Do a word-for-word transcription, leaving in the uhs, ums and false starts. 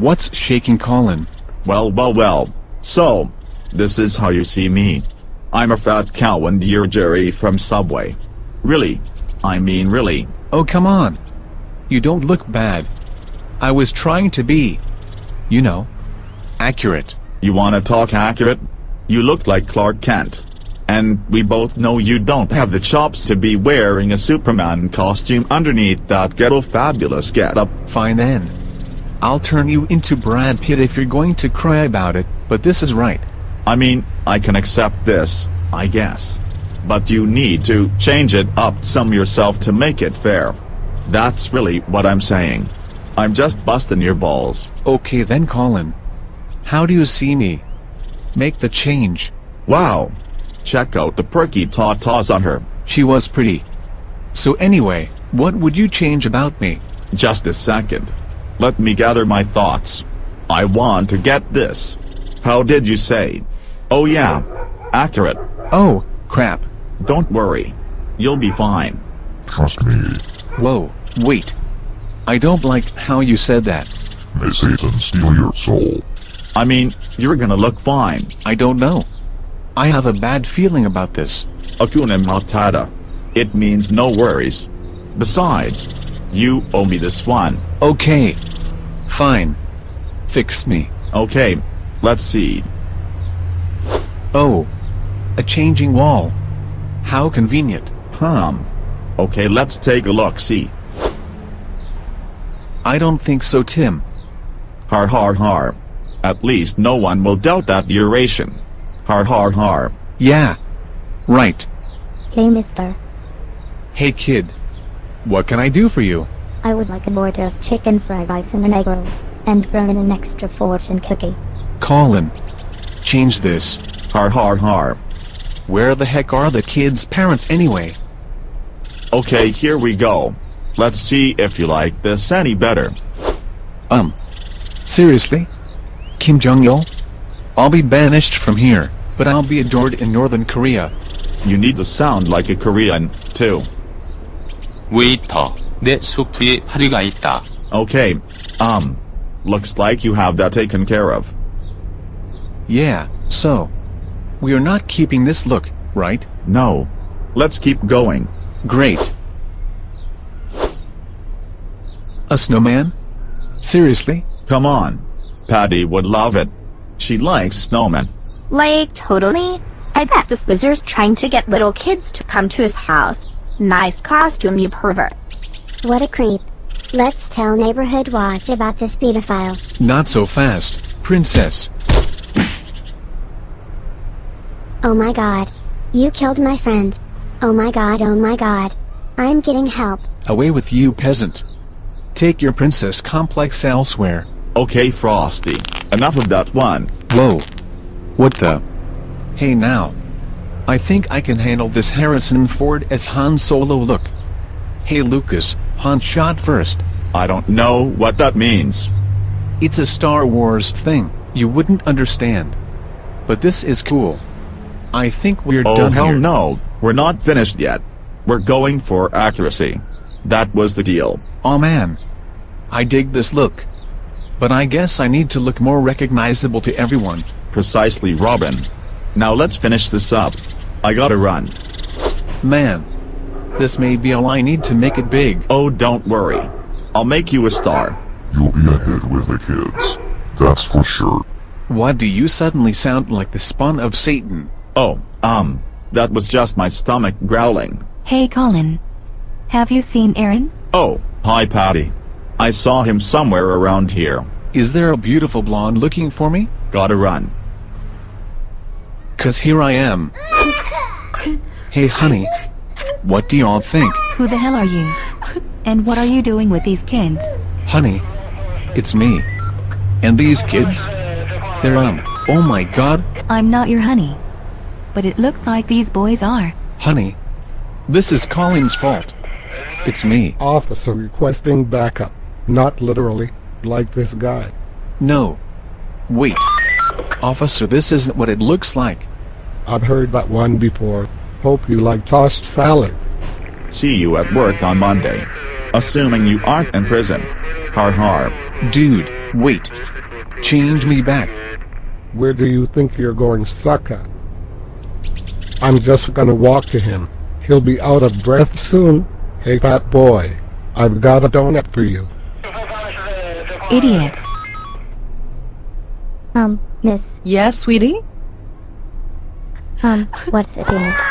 What's shaking, Colin? Well, well, well. So, this is how you see me. I'm a fat cow and you're Jerry from Subway. Really. I mean really. Oh, come on. You don't look bad. I was trying to be, you know, accurate. You wanna talk accurate? You look like Clark Kent. And we both know you don't have the chops to be wearing a Superman costume underneath that ghetto fabulous getup. Fine then. I'll turn you into Brad Pitt if you're going to cry about it, but this is right. I mean, I can accept this, I guess. But you need to change it up some yourself to make it fair. That's really what I'm saying. I'm just busting your balls. Okay then, Colin. How do you see me? Make the change. Wow. Check out the perky tatas on her. She was pretty. So anyway, what would you change about me? Just a second. Let me gather my thoughts. I want to get this. How did you say? Oh yeah. Accurate. Oh, crap. Don't worry. You'll be fine. Trust me. Whoa, wait. I don't like how you said that. May Satan steal your soul. I mean, you're gonna look fine. I don't know. I have a bad feeling about this. Acuna Matata. It means no worries. Besides, you owe me this one. Okay. Fine. Fix me. Okay. Let's see. Oh. A changing wall. How convenient. Hmm. Okay, let's take a look-see. I don't think so, Tim. Har har har. At least no one will doubt that duration. Har har har. Yeah. Right. Hey, mister. Hey, kid. What can I do for you? I would like an order of chicken fried rice and an egg roll, and throw in an extra fortune cookie. Colin. Change this. Har har har. Where the heck are the kids' parents anyway? Okay, here we go. Let's see if you like this any better. Um. Seriously? Kim Jong-il? I'll be banished from here, but I'll be adored in Northern Korea. You need to sound like a Korean, too. Waiter, 내 수프에 파리가 있다. Okay. Um. Looks like you have that taken care of. Yeah, so. We are not keeping this look, right? No. Let's keep going. Great. A snowman? Seriously? Come on. Patty would love it. She likes snowmen. Like, totally. I bet this loser's trying to get little kids to come to his house. Nice costume, you pervert. What a creep. Let's tell Neighborhood Watch about this pedophile. Not so fast, princess. Oh my god. You killed my friend. Oh my god, oh my god. I'm getting help. Away with you, peasant. Take your princess complex elsewhere. Okay, Frosty. Enough of that one. Whoa. What the? Hey now. I think I can handle this Harrison Ford as Han Solo look. Hey Lucas, Han shot first. I don't know what that means. It's a Star Wars thing, you wouldn't understand. But this is cool. I think we're oh, done here. Oh hell no, we're not finished yet. We're going for accuracy. That was the deal. Aw man. I dig this look. But I guess I need to look more recognizable to everyone. Precisely, Robin. Now let's finish this up. I gotta run. Man. This may be all I need to make it big. Oh, don't worry. I'll make you a star. You'll be a hit with the kids. That's for sure. Why do you suddenly sound like the spawn of Satan? Oh, um, that was just my stomach growling. Hey, Colin. Have you seen Aaron? Oh, hi, Patty. I saw him somewhere around here. Is there a beautiful blonde looking for me? Gotta run. 'Cause here I am. Hey, honey. What do y'all think? Who the hell are you? And what are you doing with these kids? Honey. It's me. And these kids? They're um, oh my god. I'm not your honey. But it looks like these boys are. Honey, this is Colin's fault. It's me. Officer requesting backup. Not literally, like this guy. No. Wait. Officer, this isn't what it looks like. I've heard that one before. Hope you like tossed salad. See you at work on Monday. Assuming you aren't in prison. Har har. Dude, Wait. Change me back. Where do you think you're going, sucker? I'm just gonna walk to him. He'll be out of breath soon. Hey, fat boy. I've got a donut for you. Idiots. Um, miss. Yes, sweetie? Um, what's it in?